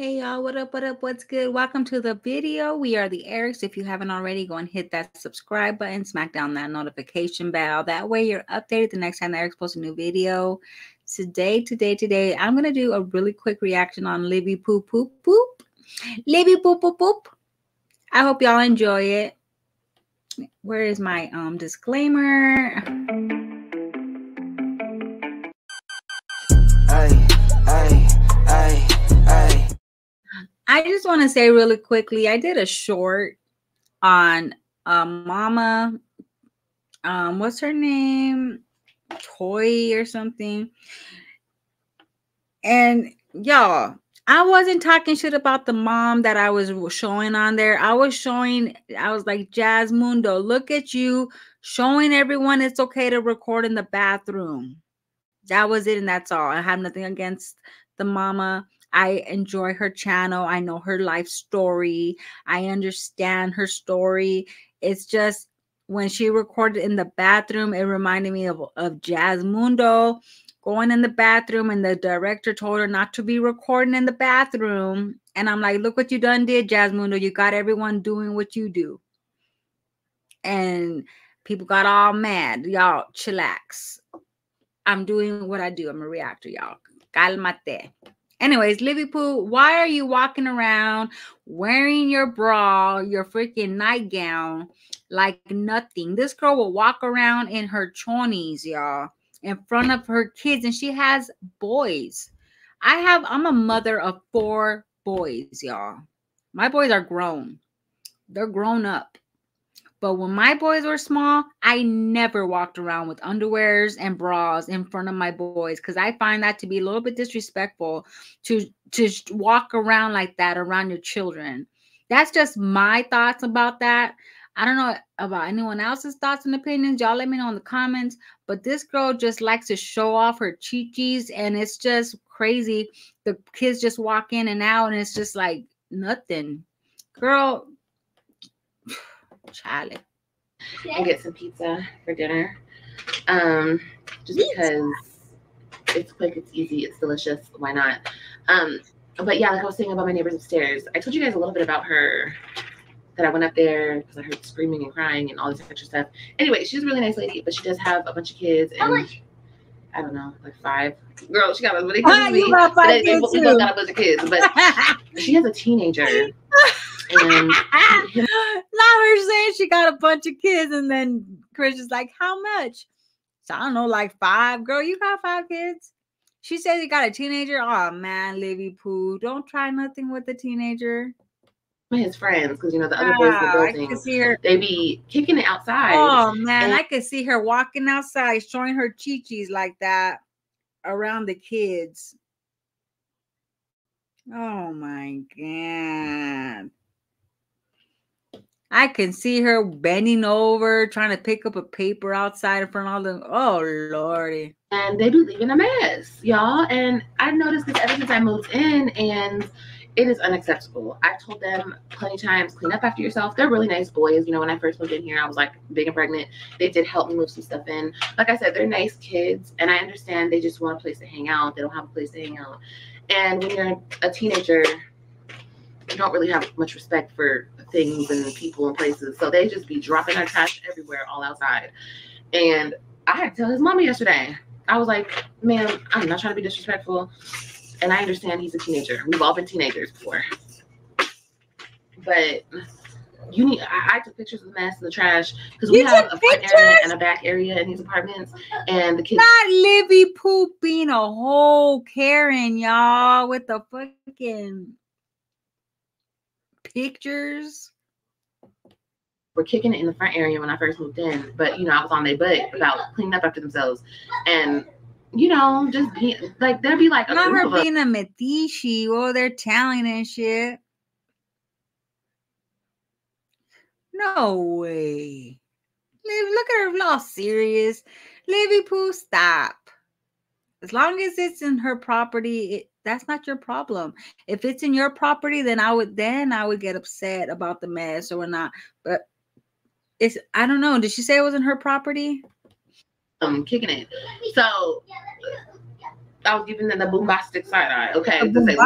Hey y'all, what up, what up, what's good? Welcome to the video. We are the Erics. If you haven't already, go and hit that subscribe button, smack down that notification bell. That way you're updated the next time the Erics posts a new video. Today, I'm going to do a really quick reaction on Livy Poop Poop Poop. Livy Poop Poop Poop. I hope y'all enjoy it. Where is my disclaimer? I just want to say really quickly, I did a short on Mama, what's her name? Toy or something. And y'all, I wasn't talking shit about the mom that I was showing on there. I was like, Jasmundo, look at you showing everyone it's okay to record in the bathroom. That was it, and that's all. I have nothing against the mama. I enjoy her channel. I know her life story. I understand her story. It's just when she recorded in the bathroom, it reminded me of Jasmundo going in the bathroom, and the director told her not to be recording in the bathroom. And I'm like, look what you done did, Jasmundo. You got everyone doing what you do. And people got all mad. Y'all, chillax. I'm doing what I do. I'm a reactor, y'all. Calmate. Anyways, Livy Poo, why are you walking around wearing your bra, your freaking nightgown, like nothing? This girl will walk around in her chonies, y'all, in front of her kids, and she has boys. I'm a mother of 4 boys, y'all. My boys are grown. They're grown up. But when my boys were small, I never walked around with underwears and bras in front of my boys, because I find that to be a little bit disrespectful to walk around like that around your children. That's just my thoughts about that. I don't know about anyone else's thoughts and opinions. Y'all let me know in the comments. But this girl just likes to show off her chichis, and it's just crazy. The kids just walk in and out, and it's just like nothing. Girl... Child. And get some pizza for dinner. Just because it's quick, it's easy, it's delicious. Why not? But yeah, like I was saying about my neighbors upstairs, I told you guys a little bit about her, that I went up there because I heard screaming and crying and all this extra stuff. Anyway, she's a really nice lady, but she does have a bunch of kids. And I don't know, like 5. Girl, she got a bunch of kids. We both got a bunch of kids, but she has a teenager. And not her saying she got a bunch of kids, and then Chris is like, how much? So I don't know, like 5. Girl, you got 5 kids? She says you got a teenager. Oh man, Livy Poo, don't try nothing with the teenager. His friends, because you know the other boys in the building, I could see her. They be kicking it outside. Oh man, I could see her walking outside showing her chichis like that around the kids. Oh my god. I can see her bending over, trying to pick up a paper outside in front of all them. Oh, Lordy. And they be leaving a mess, y'all. And I've noticed this ever since I moved in, and it is unacceptable. I've told them plenty of times, clean up after yourself. They're really nice boys. You know, when I first moved in here, I was like big and pregnant. They did help me move some stuff in. Like I said, they're nice kids, and I understand they just want a place to hang out. They don't have a place to hang out. And when you're a teenager, you don't really have much respect for things and people and places, so they just be dropping their trash everywhere, all outside. And I had to tell his mama yesterday. I was like, ma'am, I'm not trying to be disrespectful, and I understand he's a teenager. We've all been teenagers before, but I took pictures of the mess and the trash, because we have a front area and a back area in these apartments, and the kids. Not Livy pooping a whole Karen, y'all, with the fucking pictures. We're kicking it in the front area when I first moved in, but you know, I was on their butt about cleaning up after themselves, and you know, just be like, there'd be like a not her being a metiche, oh, they're Italian and shit. No way. Look at her, all serious. Livy Poo, stop. As long as it's in her property, that's not your problem. If it's in your property, then I would get upset about the mess or not. But it's, I don't know. Did she say it was in her property? I'm kicking it. So I was giving them the bombastic side eye. Okay, to say,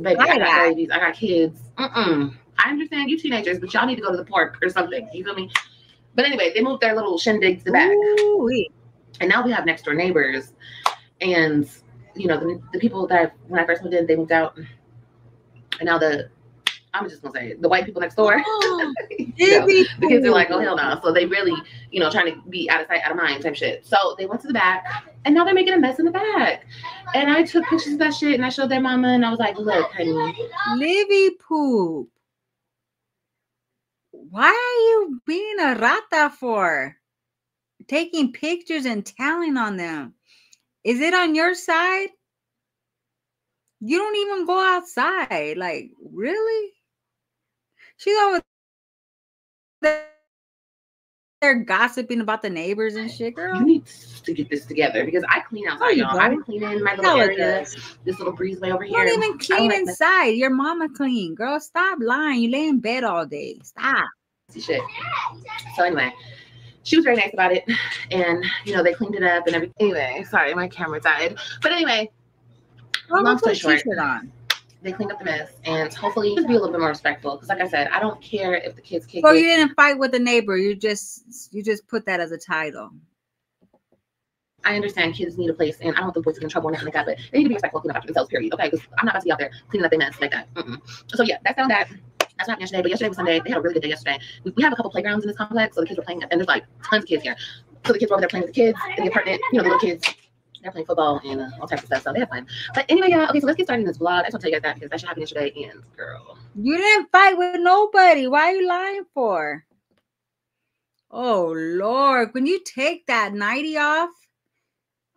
baby, I got babies, I got kids. I understand you teenagers, but y'all need to go to the park or something. You feel me? But anyway, they moved their little shindigs to back, and now we have next door neighbors, and you know the people that when I first moved in, they moved out, and now I'm just gonna say it, the white people next door. You know, the kids are like, oh hell no! So they really, you know, trying to be out of sight, out of mind, type shit. So they went to the back, and now they're making a mess in the back. And I took pictures of that shit, and I showed their mama, and I was like, look, honey, Livy poop. Why are you being a rata for taking pictures and telling on them? Is it on your side? You don't even go outside. Like, really? She's over there gossiping about the neighbors and shit, girl. You need to get this together because I clean outside, y'all. I've been cleaning my little area, this little breezeway over here. You don't even clean inside. Your mama clean, girl. Stop lying. You lay in bed all day. Stop. Shit. So anyway, she was very nice about it, and you know they cleaned it up and everything. Anyway, sorry, my camera died. But anyway. Long story short, they cleaned up the mess, and hopefully just be a little bit more respectful. Because, like I said, I don't care if the kids kick. So you didn't fight with the neighbor. You just put that as a title. I understand kids need a place, and I don't think boys are in trouble or nothing like that. But they need to be respectful, clean up after themselves. Period. Okay, because I'm not about to be out there cleaning up their mess like that. So yeah, that's that. That's what happened yesterday. But yesterday was Sunday. They had a really good day yesterday. We have a couple playgrounds in this complex, so the kids were playing, and there's like tons of kids here. So the kids were over there playing with the kids in the apartment. You know, the little kids. They're playing football and all types of stuff, so they have fun. But anyway, y'all, okay, so let's get started in this vlog. I just want to tell you guys that because that shit happened yesterday, and girl. You didn't fight with nobody. Why are you lying for? Oh, Lord. When you take that nightie off,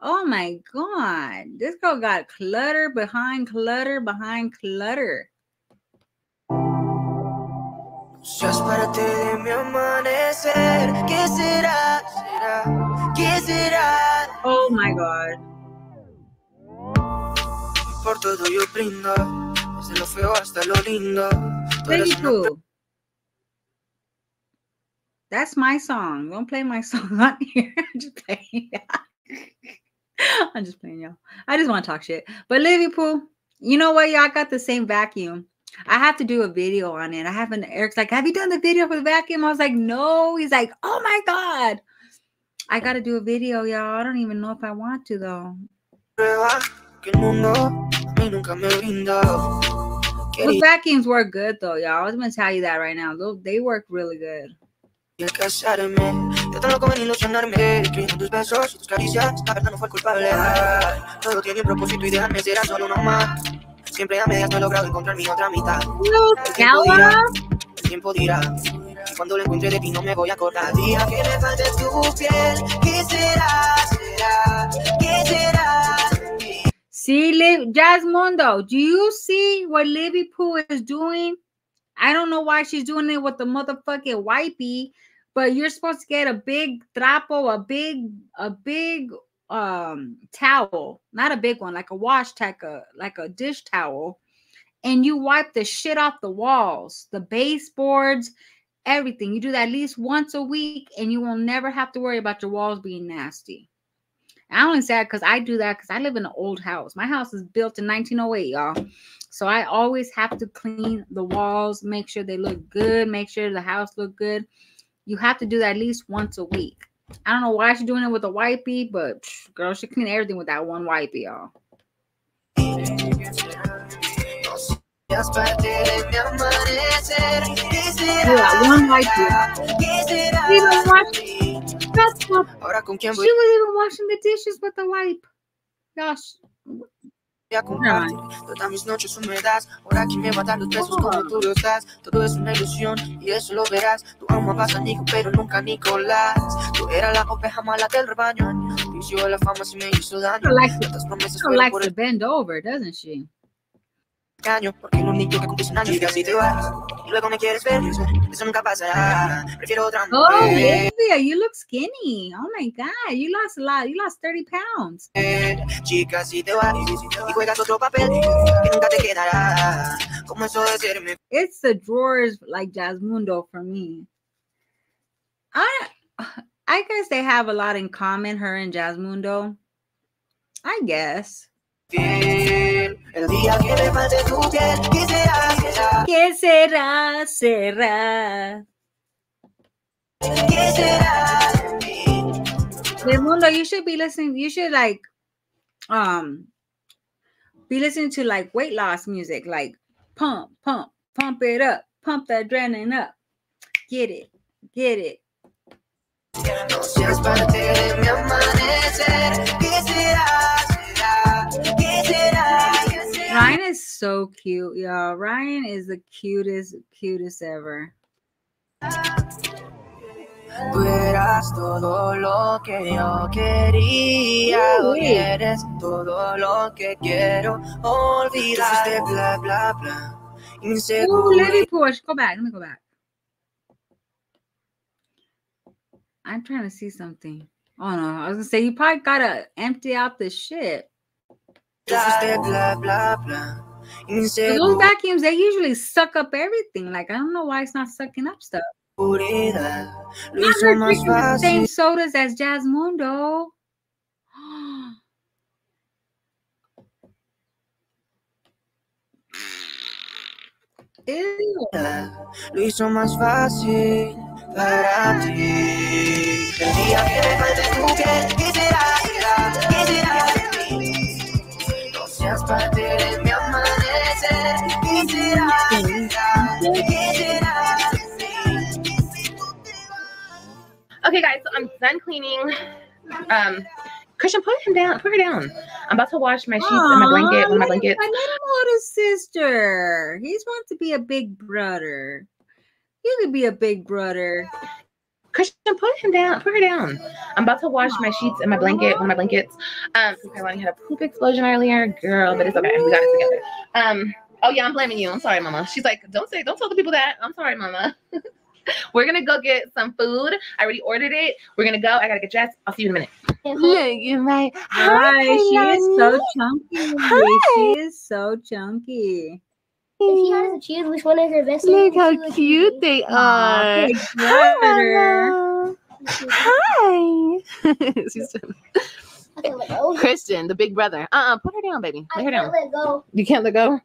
oh, my God. This girl got clutter behind clutter behind clutter. Just para ti de mi amanecer, ¿qué será? ¿Será? ¿Qué será? Oh my God. Por todo yo brindo, desde lo feo hasta lo lindo. That's my song. Don't play my song on here. I'm just playing. I'm just playing, y'all. I just want to talk shit. But Livy Poo, you know what, y'all? I got the same vacuum. I have to do a video on it. I haven't. Eric's like, have you done the video for the vacuum? I was like, no. He's like, oh my God. I got to do a video, y'all. I don't even know if I want to, though. Those vacuums work good, though, y'all. I was going to tell you that right now. They work really good. Hello, cuando lo encuentre de ti no me voy a acordar. Día que me falte tu piel, ¿qué será? ¿Será? ¿Qué será? See, Jasmundo, do you see what Livy Poo is doing? I don't know why she's doing it with the motherfucking wipey, but you're supposed to get a big trapo, a big towel, not a big one, like a wash towel, like a dish towel, and you wipe the shit off the walls, the baseboards. Everything. You do that at least once a week, and you will never have to worry about your walls being nasty. I only say that because I do that because I live in an old house. My house is built in 1908, y'all. So I always have to clean the walls, make sure they look good, make sure the house look good. You have to do that at least once a week. I don't know why she's doing it with a wipey, but psh, girl, she clean everything with that one wipey, y'all. One wipe. She was even washing the dishes with the wipe. Gosh. She likes to bend over, doesn't she? Oh, Livia, you look skinny. Oh my God, you lost a lot. You lost 30 pounds. It's the drawers like Jasmundo for me. I guess they have a lot in common, her and Jasmundo. I guess. vestir. El día viene más de tu piel. ¿Qué será? ¿Será? ¿Qué será? ¿Será? ¿Qué será? Jasmundo, you should be listening. You should like, be listening to like weight loss music, like pump, pump, pump it up, pump the adrenaline up. Get it, get it. Ryan is so cute, y'all. Ryan is the cutest ever. Tú eras todo lo que yo quería. Hoy eres todo lo que quiero olvidar. Blah, blah, blah. Ooh, Livy push. Go back. Let me go back. I'm trying to see something. Oh no, I was gonna say you probably gotta empty out the shit. Blah, blah, blah. Those vacuums, they usually suck up everything. Like I don't know why it's not sucking up stuff. I'm drinking the same sodas as Jasmundo. Ew. Lo hizo más fácil para ti. El día que me falte tu piel, ¿qué será? ¿Qué será de mí? No seas parte de mi amanecer. ¿Qué será? ¿Qué será? ¿Qué será? Okay, guys, so I'm done cleaning. Christian, put him down. Put her down. I'm about to wash my sheets and my blanket. One of my blankets. I need a little sister. He's wants to be a big brother. You could be a big brother. Christian, put him down. Put her down. I'm about to wash my sheets and my blanket. One of my blankets. Carolina had a poop explosion earlier, girl, but it's okay. We got it together. Oh yeah, I'm blaming you. I'm sorry, Mama. She's like, don't tell the people that. I'm sorry, Mama. We're gonna go get some food. I already ordered it. We're gonna go. I gotta get dressed. I'll see you in a minute. Look at my hi. She is so chunky. Hi. She is so chunky. If you had to choose which one is her best, look how cute they are. Hi. Hi. Christian, the big brother. Put her down, baby. Lay her down. Let go. You can't let go.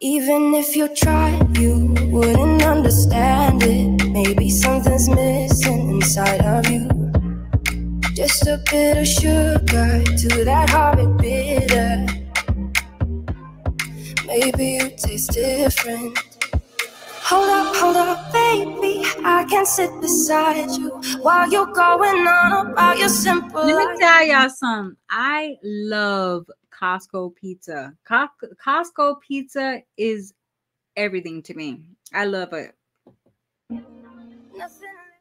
Even if you try, you wouldn't understand it. Maybe something's missing inside of you. Just a bit of sugar to that horrid bitter. Maybe you taste different. Hold up, baby. I can sit beside you while you're going on about your simple life. Let me tell y'all something. I love Costco pizza. Costco pizza is everything to me. I love it.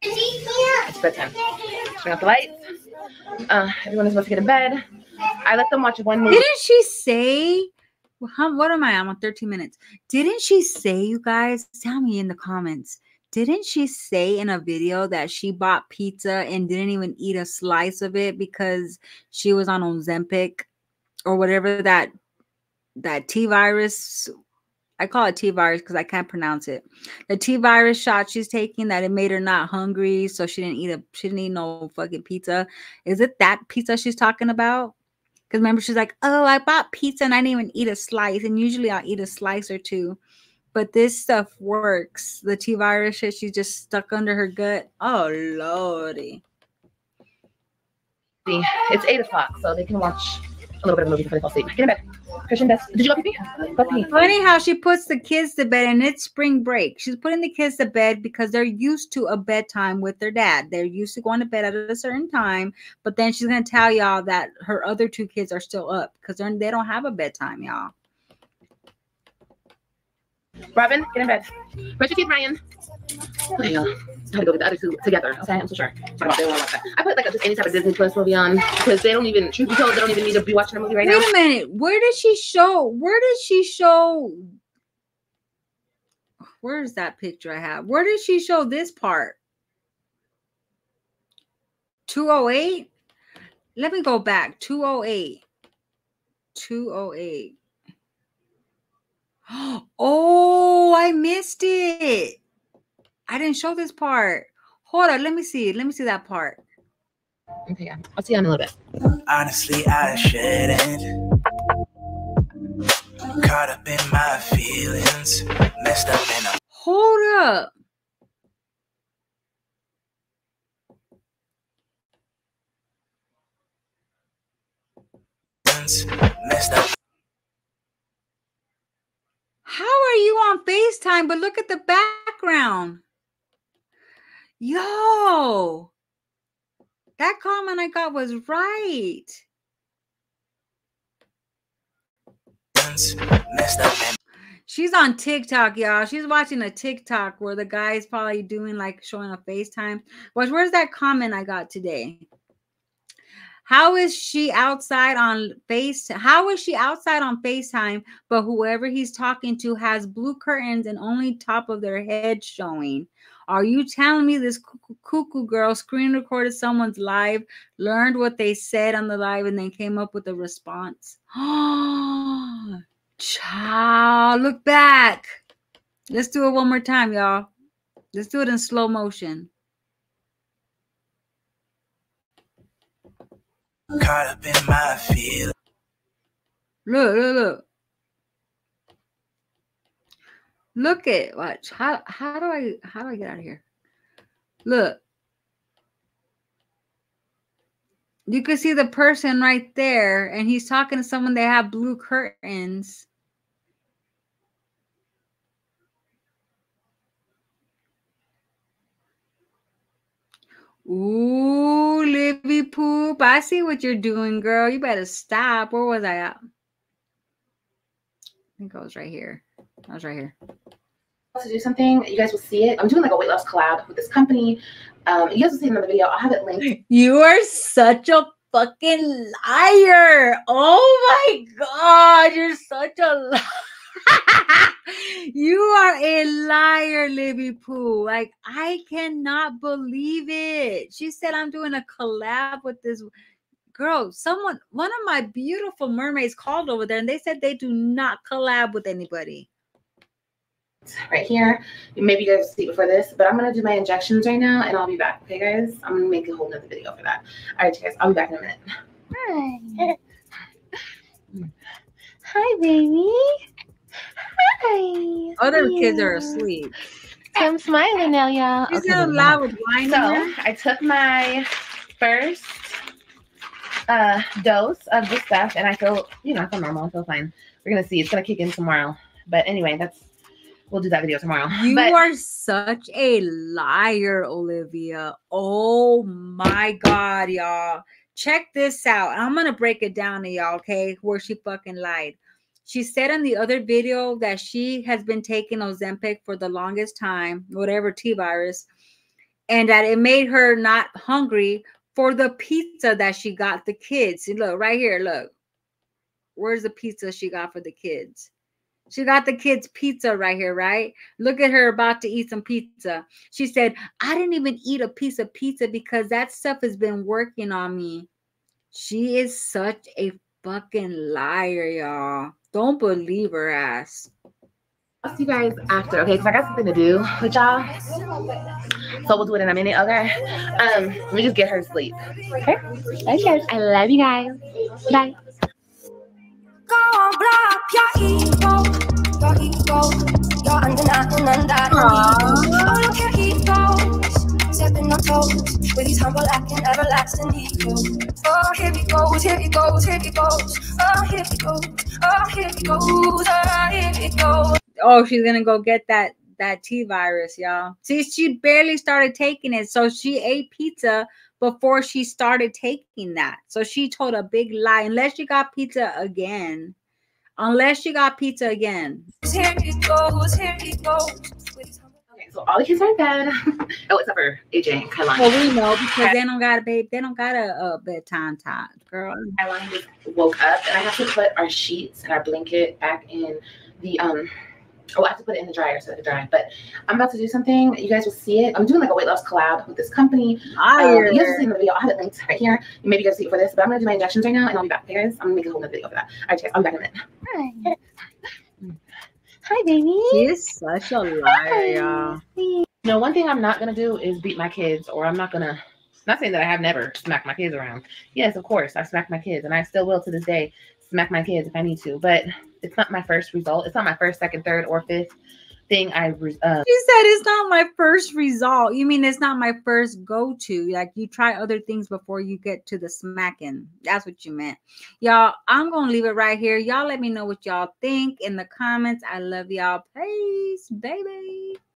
It's bedtime. Turn out the lights. Everyone is supposed to get in bed. I let them watch one movie. Didn't she say? What am I? I'm on 13 minutes. Didn't she say, you guys? Tell me in the comments. Didn't she say in a video that she bought pizza and didn't even eat a slice of it because she was on Ozempic? Or whatever that T virus, I call it T virus because I can't pronounce it. The T virus shot she's taking that it made her not hungry, so she didn't eat no fucking pizza. Is it that pizza she's talking about? Because remember she's like, oh, I bought pizza and I didn't even eat a slice, and usually I'll eat a slice or two, but this stuff works. The T virus shit she's just stuck under her gut. Oh lordy. It's 8 o'clock, so they can watch a little bit of movie before they fall asleep. Get in bed. Christian, did you go pee? Funny how she puts the kids to bed, and it's spring break. She's putting the kids to bed because they're used to a bedtime with their dad. They're used to going to bed at a certain time, but then she's going to tell y'all that her other two kids are still up because they don't have a bedtime, y'all. Robin, get in bed. Where's your kid, Ryan? Okay, y'all. I gotta go get the other two together. Okay, I'm so sure. I put like just any type of Disney Plus movie on because they don't even, truth be told, they don't even need to be watching a movie right now. Wait a minute. Where's that picture I have? Where did she show this part? 208? Let me go back. 208. 208. Oh, I missed it. I didn't show this part. Hold on, let me see. Let me see that part. Okay, yeah. I'll see you in a little bit. Honestly, I shouldn't. caught up in my feelings, messed up in a... Hold up. Messed up. How are you on FaceTime? But look at the background. Yo, that comment I got was right. She's on TikTok, y'all. She's watching a TikTok where the guy's probably doing like showing a FaceTime. Watch, where's that comment I got today? How is she outside on FaceTime? How is she outside on FaceTime, but whoever he's talking to has blue curtains and only top of their head showing? Are you telling me this cuckoo girl screen recorded someone's live, learned what they said on the live, and then came up with a response? Oh, child, look back. Let's do it one more time, y'all. Let's do it in slow motion. Caught up in my field. Look, look, look. Look at, watch. How do I get out of here? Look. You can see the person right there, and he's talking to someone. They have blue curtains. Ooh, Livy Poop. I see what you're doing, girl. You better stop. Where was I at? I think I was right here. I was right here. To do something, you guys will see it. I'm doing like a weight loss collab with this company. You guys will see another video. I'll have it linked. You are such a fucking liar. Oh my God. You're such a liar. You are a liar, Livy Pooh. Like, I cannot believe it. She said, I'm doing a collab with this girl. Someone, one of my beautiful mermaids called over there and they said they do not collab with anybody. Right here. Maybe you guys see it before this, but I'm going to do my injections right now and I'll be back. Okay, guys? I'm going to make a whole nother video for that. All right, you guys. I'll be back in a minute. Hi. Hi, baby. Hi. Other kids are asleep. So I'm smiling now, y'all. Is it allowed with wine? So I took my first dose of this stuff and I feel, you know, I feel normal. I feel fine. We're going to see. It's going to kick in tomorrow. But anyway, that's, we'll do that video tomorrow. You are such a liar, Olivia. Oh my God, y'all. Check this out. I'm going to break it down to y'all, okay, where she fucking lied. She said in the other video that she has been taking Ozempic for the longest time, whatever T virus, and that it made her not hungry for the pizza that she got the kids. See, look, right here, look. Where's the pizza she got for the kids? She got the kids pizza right here, right? Look at her about to eat some pizza. She said, I didn't even eat a piece of pizza because that stuff has been working on me. She is such a fucking liar, y'all. Don't believe her ass. I'll see you guys after, okay? Because I got something to do with y'all. So we'll do it in a minute, okay? Let me just get her sleep. Okay? Okay. I love you guys. Bye. Oh, she's gonna go get that T virus, y'all. See, she barely started taking it, so she ate pizza before she started taking that. So she told a big lie. Unless she got pizza again. Unless she got pizza again. Here it goes, here it goes. Okay, so all the kids are in bed. Oh, except for AJ and Kylan. Well, we know because they don't got a babe. They don't got a bedtime time, girl. Kylan just woke up, and I have to put our sheets and our blanket back in the Oh, I have to put it in the dryer so it can dry. But I'm about to do something. You guys will see it. I'm doing like a weight loss collab with this company. You guys will see the video. I'll have it linked right here. Maybe you guys will see it for this. But I'm going to do my injections right now, and I'll be back. Hey, guys, I'm going to make a whole nother video for that. All right, guys, I'll be back in a minute. Hi. Hi, baby. She is such a liar, y'all. No, one thing I'm not going to do is beat my kids, or I'm not going to. Not saying that I have never smacked my kids around. Yes, of course, I smacked my kids, and I still will to this day. smack my kids if I need to, but it's not my first result. It's not my first, second, third, or fifth thing I you said it's not my first result. You mean it's not my first go-to? Like, you try other things before you get to the smacking. That's what you meant. Y'all, I'm gonna leave it right here. Y'all let me know what y'all think in the comments. I love y'all. Peace, baby.